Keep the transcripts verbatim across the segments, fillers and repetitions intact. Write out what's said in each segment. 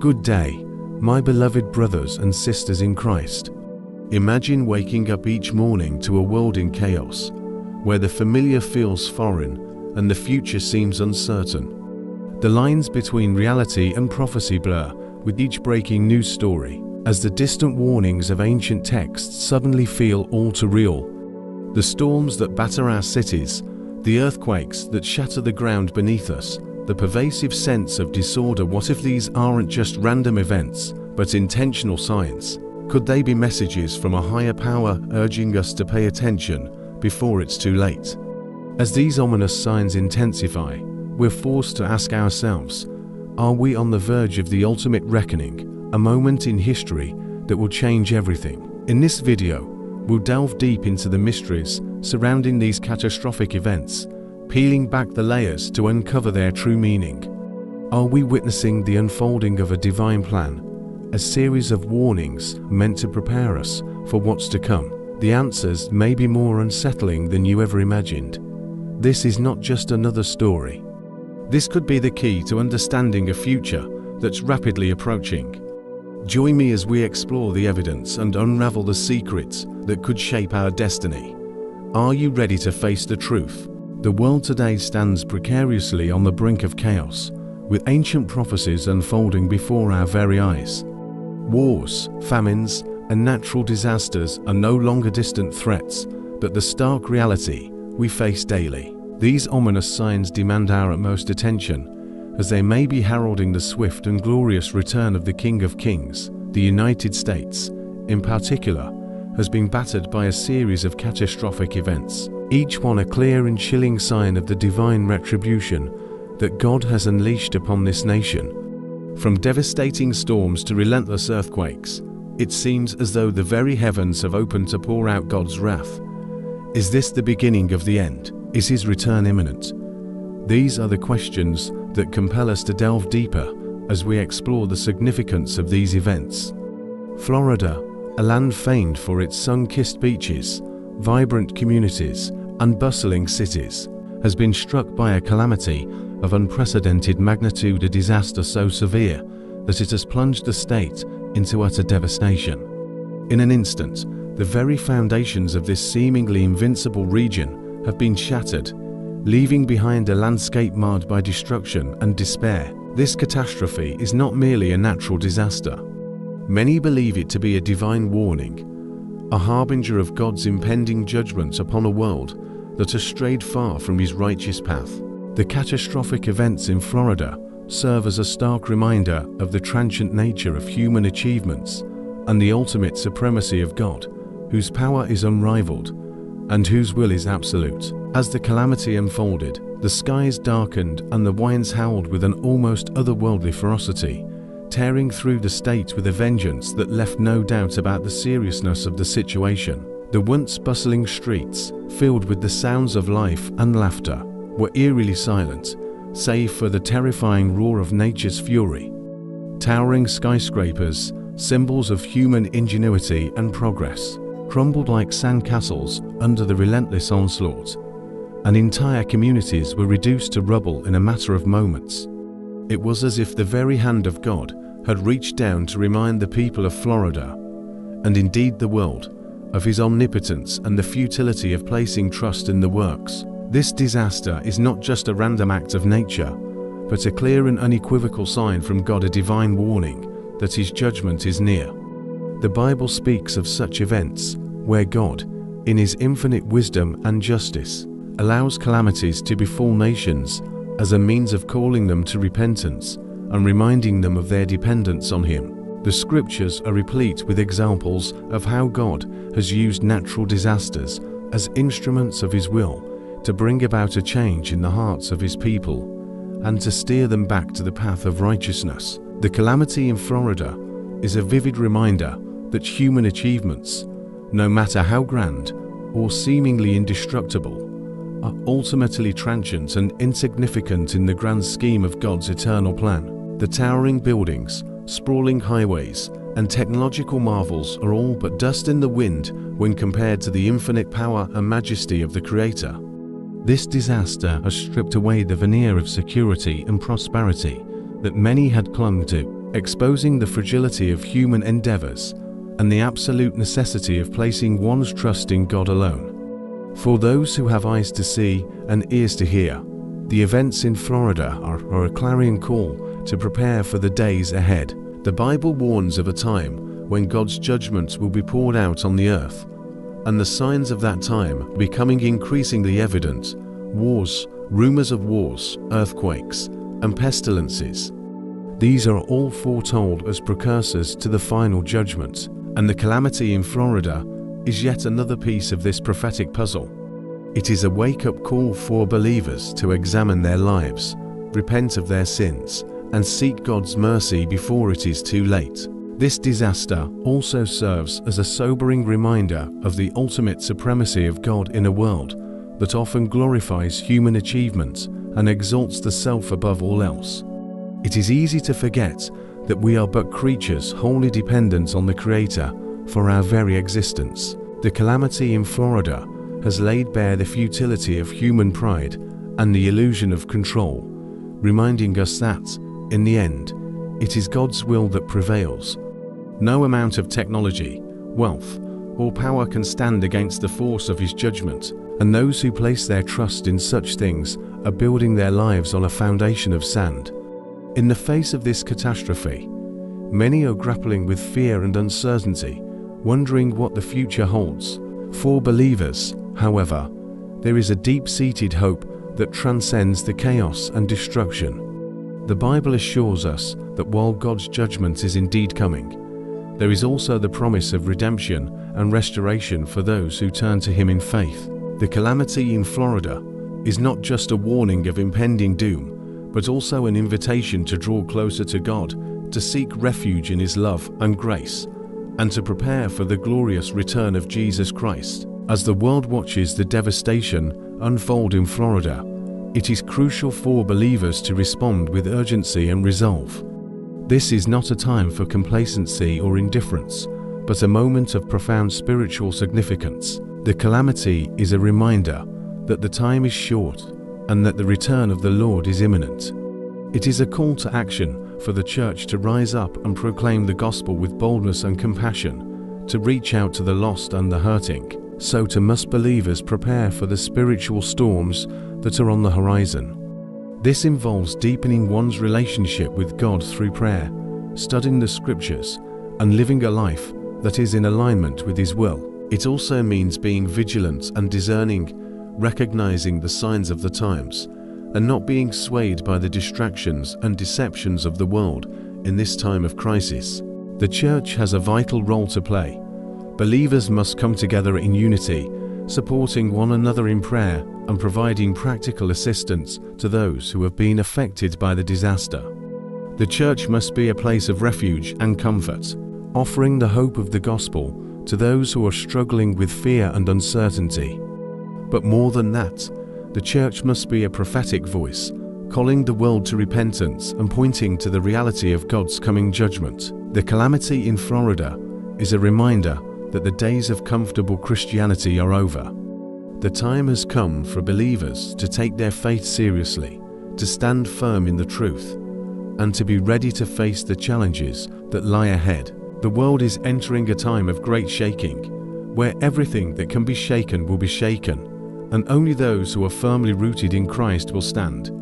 Good day, my beloved brothers and sisters in Christ. Imagine waking up each morning to a world in chaos, where the familiar feels foreign and the future seems uncertain. The lines between reality and prophecy blur with each breaking news story, as the distant warnings of ancient texts suddenly feel all too real. The storms that batter our cities, the earthquakes that shatter the ground beneath us, the pervasive sense of disorder. What if these aren't just random events, but intentional signs? Could they be messages from a higher power urging us to pay attention before it's too late? As these ominous signs intensify, we're forced to ask ourselves, are we on the verge of the ultimate reckoning, a moment in history that will change everything? In this video, we'll delve deep into the mysteries surrounding these catastrophic events, peeling back the layers to uncover their true meaning. Are we witnessing the unfolding of a divine plan, a series of warnings meant to prepare us for what's to come? The answers may be more unsettling than you ever imagined. This is not just another story. This could be the key to understanding a future that's rapidly approaching. Join me as we explore the evidence and unravel the secrets that could shape our destiny. Are you ready to face the truth? The world today stands precariously on the brink of chaos, with ancient prophecies unfolding before our very eyes. Wars, famines, and natural disasters are no longer distant threats, but the stark reality we face daily. These ominous signs demand our utmost attention, as they may be heralding the swift and glorious return of the King of Kings. The United States, in particular, has been battered by a series of catastrophic events, each one a clear and chilling sign of the divine retribution that God has unleashed upon this nation. From devastating storms to relentless earthquakes, it seems as though the very heavens have opened to pour out God's wrath. Is this the beginning of the end? Is His return imminent? These are the questions that compel us to delve deeper as we explore the significance of these events. Florida, a land famed for its sun-kissed beaches, vibrant communities, and bustling cities, has been struck by a calamity of unprecedented magnitude, a disaster so severe that it has plunged the state into utter devastation. In an instant, the very foundations of this seemingly invincible region have been shattered, leaving behind a landscape marred by destruction and despair. This catastrophe is not merely a natural disaster. Many believe it to be a divine warning, a harbinger of God's impending judgments upon a world that has strayed far from His righteous path. The catastrophic events in Florida serve as a stark reminder of the transient nature of human achievements and the ultimate supremacy of God, whose power is unrivaled and whose will is absolute. As the calamity unfolded, the skies darkened and the winds howled with an almost otherworldly ferocity, tearing through the state with a vengeance that left no doubt about the seriousness of the situation. The once bustling streets, filled with the sounds of life and laughter, were eerily silent, save for the terrifying roar of nature's fury. Towering skyscrapers, symbols of human ingenuity and progress, crumbled like sandcastles under the relentless onslaught, and entire communities were reduced to rubble in a matter of moments. It was as if the very hand of God had reached down to remind the people of Florida, and indeed the world, of His omnipotence and the futility of placing trust in the works. This disaster is not just a random act of nature, but a clear and unequivocal sign from God, a divine warning that His judgment is near. The Bible speaks of such events where God, in His infinite wisdom and justice, allows calamities to befall nations as a means of calling them to repentance and reminding them of their dependence on Him. The scriptures are replete with examples of how God has used natural disasters as instruments of His will to bring about a change in the hearts of His people and to steer them back to the path of righteousness. The calamity in Florida is a vivid reminder that human achievements, no matter how grand or seemingly indestructible, are ultimately transient and insignificant in the grand scheme of God's eternal plan. The towering buildings, sprawling highways, and technological marvels are all but dust in the wind when compared to the infinite power and majesty of the Creator. This disaster has stripped away the veneer of security and prosperity that many had clung to, exposing the fragility of human endeavors and the absolute necessity of placing one's trust in God alone. For those who have eyes to see and ears to hear, the events in Florida are, are a clarion call to prepare for the days ahead. The Bible warns of a time when God's judgments will be poured out on the earth, and the signs of that time becoming increasingly evident: wars, rumors of wars, earthquakes, and pestilences. These are all foretold as precursors to the final judgment, and the calamity in Florida is yet another piece of this prophetic puzzle. It is a wake-up call for believers to examine their lives, repent of their sins, and seek God's mercy before it is too late. This disaster also serves as a sobering reminder of the ultimate supremacy of God in a world that often glorifies human achievements and exalts the self above all else. It is easy to forget that we are but creatures wholly dependent on the Creator for our very existence. The calamity in Florida has laid bare the futility of human pride and the illusion of control, reminding us that, in the end, it is God's will that prevails. No amount of technology, wealth, or power can stand against the force of His judgment, and those who place their trust in such things are building their lives on a foundation of sand. In the face of this catastrophe, many are grappling with fear and uncertainty, wondering what the future holds. For believers, however, there is a deep-seated hope that transcends the chaos and destruction. The Bible assures us that while God's judgment is indeed coming, there is also the promise of redemption and restoration for those who turn to Him in faith. The calamity in Florida is not just a warning of impending doom, but also an invitation to draw closer to God, to seek refuge in His love and grace, and to prepare for the glorious return of Jesus Christ. As the world watches the devastation unfold in Florida, it is crucial for believers to respond with urgency and resolve. This is not a time for complacency or indifference, but a moment of profound spiritual significance. The calamity is a reminder that the time is short and that the return of the Lord is imminent. It is a call to action for the church to rise up and proclaim the gospel with boldness and compassion, to reach out to the lost and the hurting. So too must believers prepare for the spiritual storms that are on the horizon. This involves deepening one's relationship with God through prayer, studying the scriptures, and living a life that is in alignment with His will. It also means being vigilant and discerning, recognizing the signs of the times, and not being swayed by the distractions and deceptions of the world in this time of crisis. The church has a vital role to play. Believers must come together in unity, supporting one another in prayer and providing practical assistance to those who have been affected by the disaster. The church must be a place of refuge and comfort, offering the hope of the gospel to those who are struggling with fear and uncertainty. But more than that, the church must be a prophetic voice, calling the world to repentance and pointing to the reality of God's coming judgment. The calamity in Florida is a reminder that the days of comfortable Christianity are over. The time has come for believers to take their faith seriously, to stand firm in the truth, and to be ready to face the challenges that lie ahead. The world is entering a time of great shaking, where everything that can be shaken will be shaken, and only those who are firmly rooted in Christ will stand.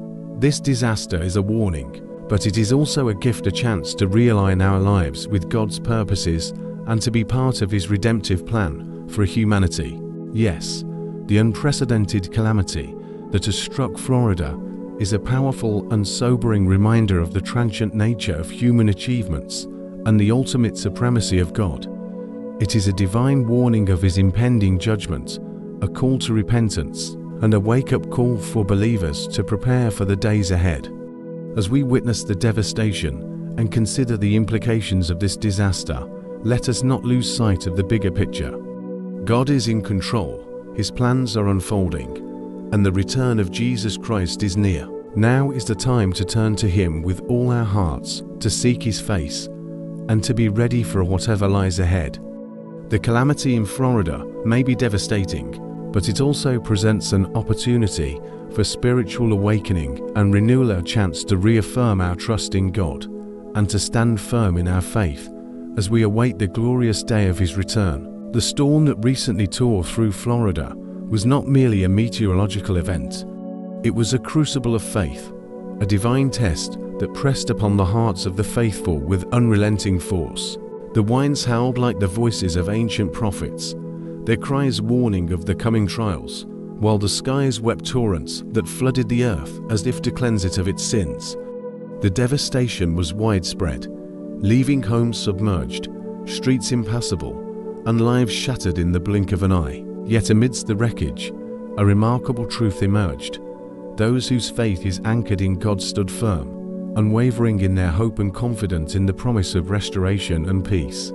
This disaster is a warning, but it is also a gift, a chance to realign our lives with God's purposes and to be part of His redemptive plan for humanity. Yes, the unprecedented calamity that has struck Florida is a powerful and sobering reminder of the transient nature of human achievements and the ultimate supremacy of God. It is a divine warning of His impending judgment, a call to repentance, and a wake-up call for believers to prepare for the days ahead. As we witness the devastation and consider the implications of this disaster, let us not lose sight of the bigger picture. God is in control, His plans are unfolding, and the return of Jesus Christ is near. Now is the time to turn to Him with all our hearts, to seek His face, and to be ready for whatever lies ahead. The calamity in Florida may be devastating, but it also presents an opportunity for spiritual awakening and renewal, a chance to reaffirm our trust in God and to stand firm in our faith as we await the glorious day of His return. The storm that recently tore through Florida was not merely a meteorological event. It was a crucible of faith, a divine test that pressed upon the hearts of the faithful with unrelenting force. The winds howled like the voices of ancient prophets, their cries warning of the coming trials, while the skies wept torrents that flooded the earth as if to cleanse it of its sins. The devastation was widespread, leaving homes submerged, streets impassable, and lives shattered in the blink of an eye. Yet amidst the wreckage, a remarkable truth emerged. Those whose faith is anchored in God stood firm, unwavering in their hope and confidence in the promise of restoration and peace.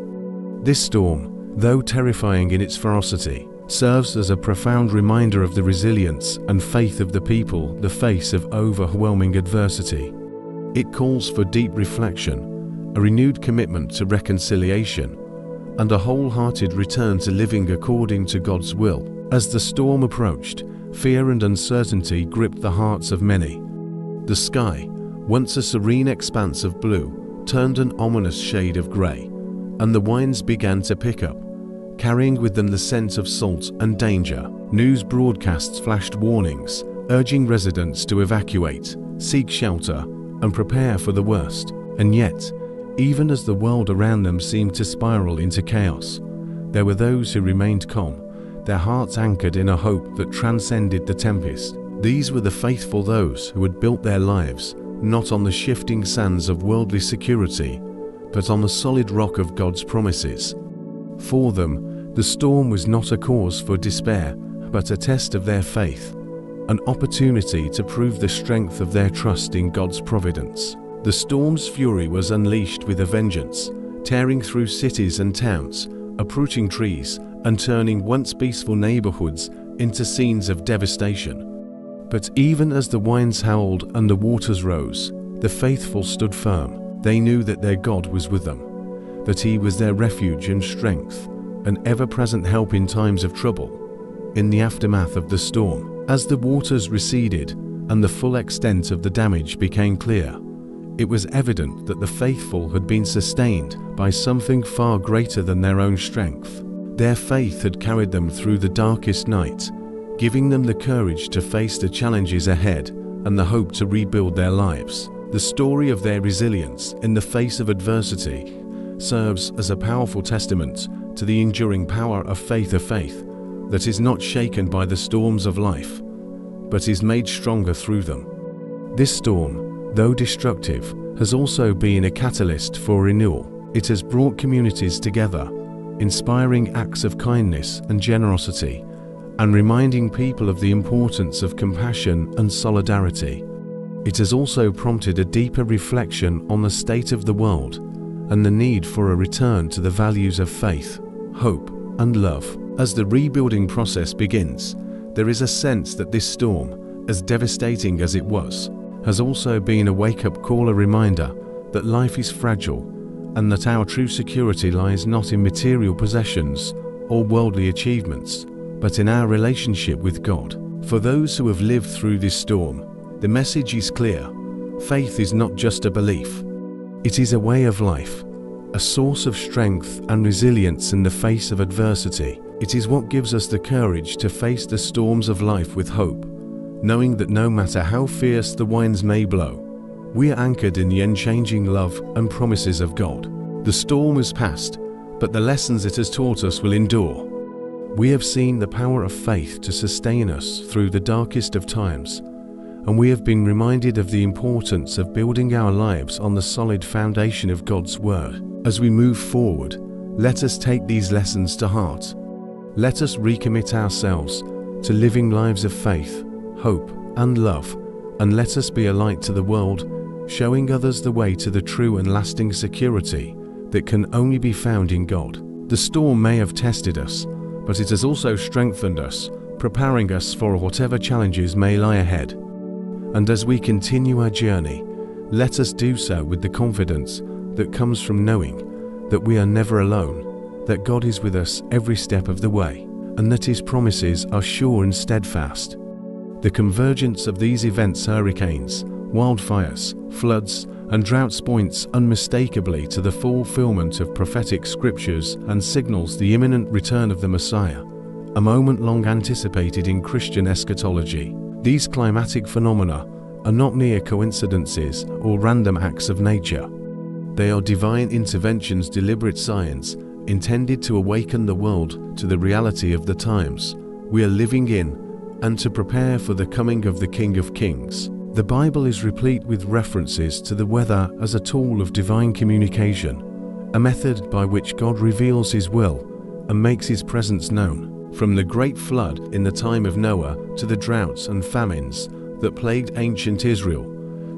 This storm, though terrifying in its ferocity, serves as a profound reminder of the resilience and faith of the people in the face of overwhelming adversity. It calls for deep reflection, a renewed commitment to reconciliation, and a wholehearted return to living according to God's will. As the storm approached, fear and uncertainty gripped the hearts of many. The sky, once a serene expanse of blue, turned an ominous shade of grey, and the winds began to pick up, carrying with them the scent of salt and danger. News broadcasts flashed warnings, urging residents to evacuate, seek shelter, and prepare for the worst. And yet, even as the world around them seemed to spiral into chaos, there were those who remained calm, their hearts anchored in a hope that transcended the tempest. These were the faithful, those who had built their lives not on the shifting sands of worldly security, but on the solid rock of God's promises. For them, the storm was not a cause for despair, but a test of their faith, an opportunity to prove the strength of their trust in God's providence. The storm's fury was unleashed with a vengeance, tearing through cities and towns, uprooting trees, and turning once peaceful neighborhoods into scenes of devastation. But even as the winds howled and the waters rose, the faithful stood firm. They knew that their God was with them, that He was their refuge and strength, an ever-present help in times of trouble, in the aftermath of the storm. As the waters receded and the full extent of the damage became clear, it was evident that the faithful had been sustained by something far greater than their own strength. Their faith had carried them through the darkest night, giving them the courage to face the challenges ahead and the hope to rebuild their lives. The story of their resilience in the face of adversity serves as a powerful testament to the enduring power of faith, a faith that is not shaken by the storms of life, but is made stronger through them. This storm, though destructive, has also been a catalyst for renewal. It has brought communities together, inspiring acts of kindness and generosity, and reminding people of the importance of compassion and solidarity. It has also prompted a deeper reflection on the state of the world and the need for a return to the values of faith, hope, and love. As the rebuilding process begins, there is a sense that this storm, as devastating as it was, has also been a wake-up call, a reminder that life is fragile, and that our true security lies not in material possessions or worldly achievements, but in our relationship with God. For those who have lived through this storm, the message is clear. Faith is not just a belief. It is a way of life, a source of strength and resilience in the face of adversity. It is what gives us the courage to face the storms of life with hope, knowing that no matter how fierce the winds may blow, we are anchored in the unchanging love and promises of God. The storm has passed, but the lessons it has taught us will endure. We have seen the power of faith to sustain us through the darkest of times, and we have been reminded of the importance of building our lives on the solid foundation of God's Word. As we move forward, let us take these lessons to heart. Let us recommit ourselves to living lives of faith, hope, and love, and let us be a light to the world, showing others the way to the true and lasting security that can only be found in God. The storm may have tested us, but it has also strengthened us, preparing us for whatever challenges may lie ahead. And as we continue our journey, let us do so with the confidence that comes from knowing that we are never alone, that God is with us every step of the way, and that His promises are sure and steadfast. The convergence of these events, hurricanes, wildfires, floods, and droughts points unmistakably to the fulfillment of prophetic scriptures and signals the imminent return of the Messiah, a moment long anticipated in Christian eschatology. These climatic phenomena are not mere coincidences or random acts of nature. They are divine interventions, deliberate science, intended to awaken the world to the reality of the times we are living in and to prepare for the coming of the King of Kings. The Bible is replete with references to the weather as a tool of divine communication, a method by which God reveals His will and makes His presence known. From the great flood in the time of Noah to the droughts and famines that plagued ancient Israel,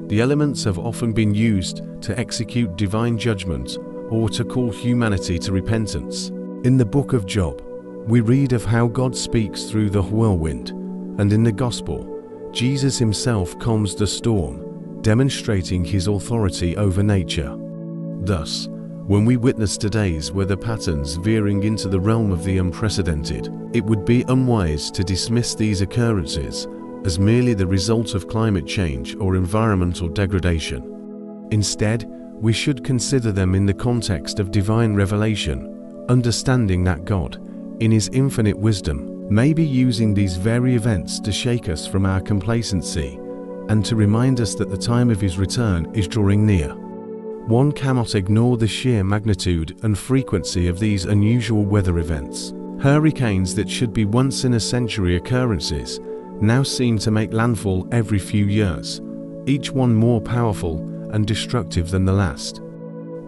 the elements have often been used to execute divine judgment or to call humanity to repentance. In the book of Job, we read of how God speaks through the whirlwind, and in the Gospel, Jesus Himself calms the storm, demonstrating His authority over nature. Thus, when we witness today's weather patterns veering into the realm of the unprecedented, it would be unwise to dismiss these occurrences as merely the result of climate change or environmental degradation. Instead, we should consider them in the context of divine revelation, understanding that God, in His infinite wisdom, may be using these very events to shake us from our complacency and to remind us that the time of His return is drawing near. One cannot ignore the sheer magnitude and frequency of these unusual weather events. Hurricanes that should be once-in-a-century occurrences now seem to make landfall every few years, each one more powerful and destructive than the last.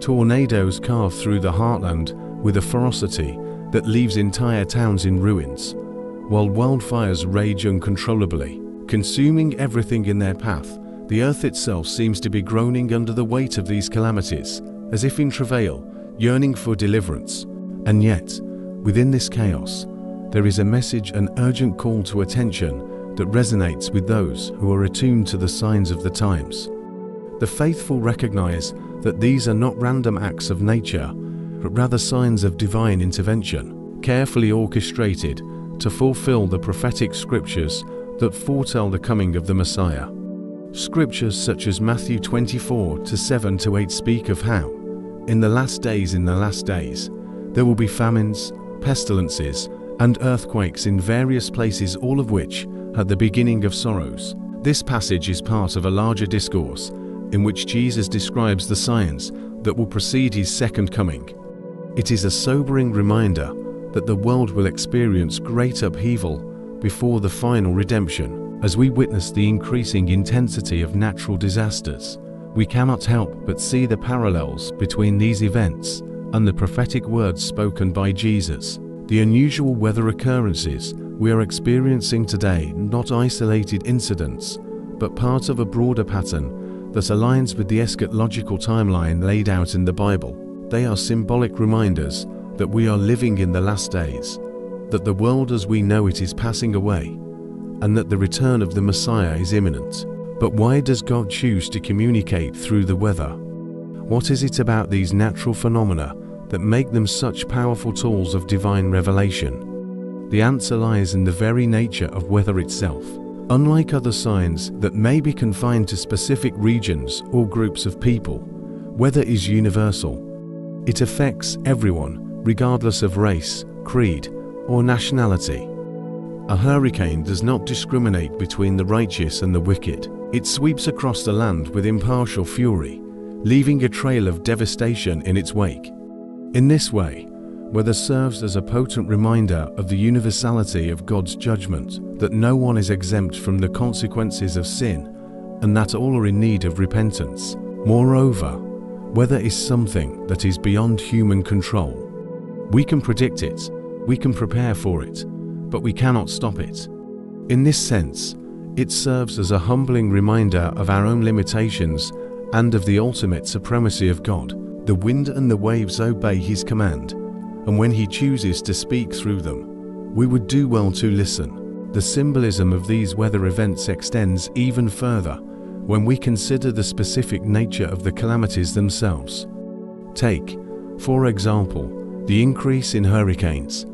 Tornadoes carve through the heartland with a ferocity that leaves entire towns in ruins, while wildfires rage uncontrollably, consuming everything in their path. The earth itself seems to be groaning under the weight of these calamities, as if in travail, yearning for deliverance. And yet, within this chaos, there is a message, an urgent call to attention that resonates with those who are attuned to the signs of the times. The faithful recognize that these are not random acts of nature, but rather signs of divine intervention, carefully orchestrated to fulfill the prophetic scriptures that foretell the coming of the Messiah. Scriptures such as Matthew twenty-four, seven to eight speak of how, in the last days, in the last days, there will be famines, pestilences, and earthquakes in various places, all of which are the beginning of sorrows. This passage is part of a larger discourse in which Jesus describes the signs that will precede His second coming. It is a sobering reminder that the world will experience great upheaval before the final redemption. As we witness the increasing intensity of natural disasters, we cannot help but see the parallels between these events and the prophetic words spoken by Jesus. The unusual weather occurrences we are experiencing today are not isolated incidents, but part of a broader pattern that aligns with the eschatological timeline laid out in the Bible. They are symbolic reminders that we are living in the last days, that the world as we know it is passing away, and that the return of the Messiah is imminent. But why does God choose to communicate through the weather? What is it about these natural phenomena that make them such powerful tools of divine revelation? The answer lies in the very nature of weather itself. Unlike other signs that may be confined to specific regions or groups of people, weather is universal. It affects everyone, regardless of race, creed, or nationality. A hurricane does not discriminate between the righteous and the wicked. It sweeps across the land with impartial fury, leaving a trail of devastation in its wake. In this way, weather serves as a potent reminder of the universality of God's judgment, that no one is exempt from the consequences of sin, and that all are in need of repentance. Moreover, weather is something that is beyond human control. We can predict it, we can prepare for it, but we cannot stop it. In this sense, it serves as a humbling reminder of our own limitations and of the ultimate supremacy of God. The wind and the waves obey His command, and when He chooses to speak through them, we would do well to listen. The symbolism of these weather events extends even further when we consider the specific nature of the calamities themselves. Take, for example, the increase in hurricanes.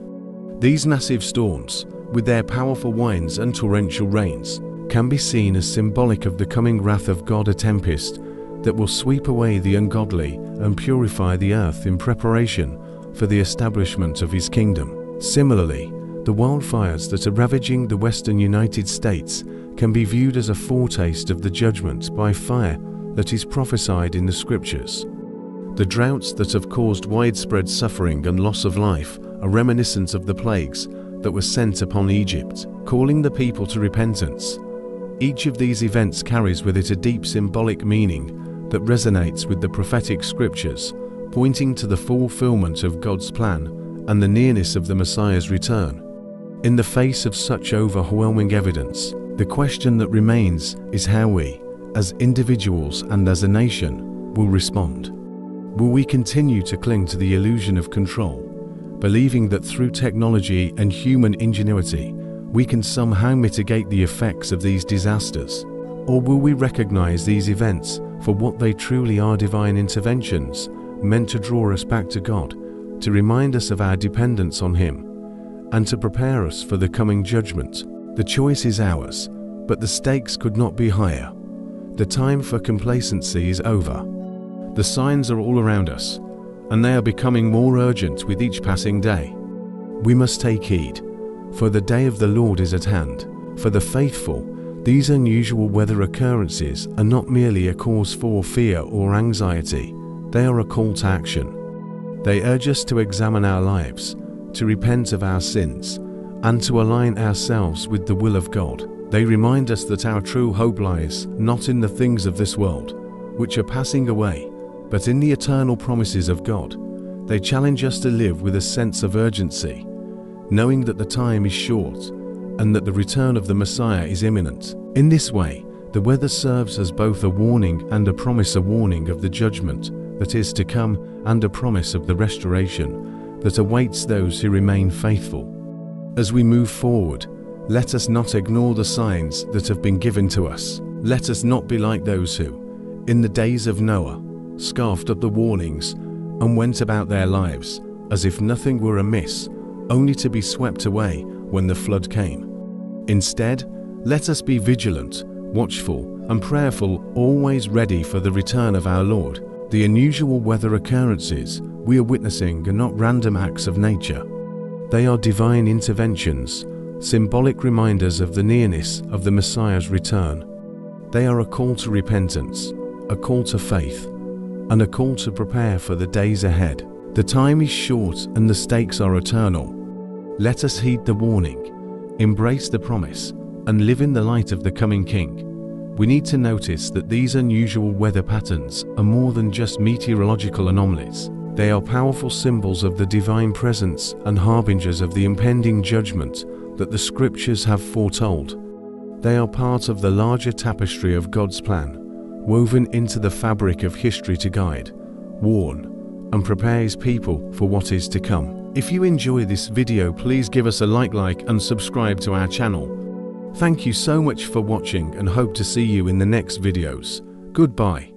These massive storms, with their powerful winds and torrential rains, can be seen as symbolic of the coming wrath of God, a tempest that will sweep away the ungodly and purify the earth in preparation for the establishment of his kingdom. Similarly, the wildfires that are ravaging the western United States can be viewed as a foretaste of the judgment by fire that is prophesied in the scriptures. The droughts that have caused widespread suffering and loss of life are reminiscent of the plagues that were sent upon Egypt, calling the people to repentance. Each of these events carries with it a deep symbolic meaning that resonates with the prophetic scriptures, pointing to the fulfillment of God's plan and the nearness of the Messiah's return. In the face of such overwhelming evidence, the question that remains is how we, as individuals and as a nation, will respond. Will we continue to cling to the illusion of control, believing that through technology and human ingenuity, we can somehow mitigate the effects of these disasters? Or will we recognize these events for what they truly are, divine interventions meant to draw us back to God, to remind us of our dependence on Him, and to prepare us for the coming judgment? The choice is ours, but the stakes could not be higher. The time for complacency is over. The signs are all around us, and they are becoming more urgent with each passing day. We must take heed, for the day of the Lord is at hand. For the faithful, these unusual weather occurrences are not merely a cause for fear or anxiety, they are a call to action. They urge us to examine our lives, to repent of our sins, and to align ourselves with the will of God. They remind us that our true hope lies not in the things of this world, which are passing away, but in the eternal promises of God. They challenge us to live with a sense of urgency, knowing that the time is short and that the return of the Messiah is imminent. In this way, the weather serves as both a warning and a promise, a warning of the judgment that is to come and a promise of the restoration that awaits those who remain faithful. As we move forward, let us not ignore the signs that have been given to us. Let us not be like those who, in the days of Noah, scoffed at the warnings and went about their lives as if nothing were amiss, only to be swept away when the flood came. Instead, let us be vigilant, watchful, and prayerful, always ready for the return of our Lord. The unusual weather occurrences we are witnessing are not random acts of nature. They are divine interventions, symbolic reminders of the nearness of the Messiah's return. They are a call to repentance, a call to faith, and a call to prepare for the days ahead. The time is short and the stakes are eternal. Let us heed the warning, embrace the promise, and live in the light of the coming King. We need to notice that these unusual weather patterns are more than just meteorological anomalies. They are powerful symbols of the divine presence and harbingers of the impending judgment that the scriptures have foretold. They are part of the larger tapestry of God's plan, woven into the fabric of history to guide, warn, and prepare His people for what is to come. If you enjoy this video, please give us a like, like and subscribe to our channel. Thank you so much for watching and hope to see you in the next videos. Goodbye.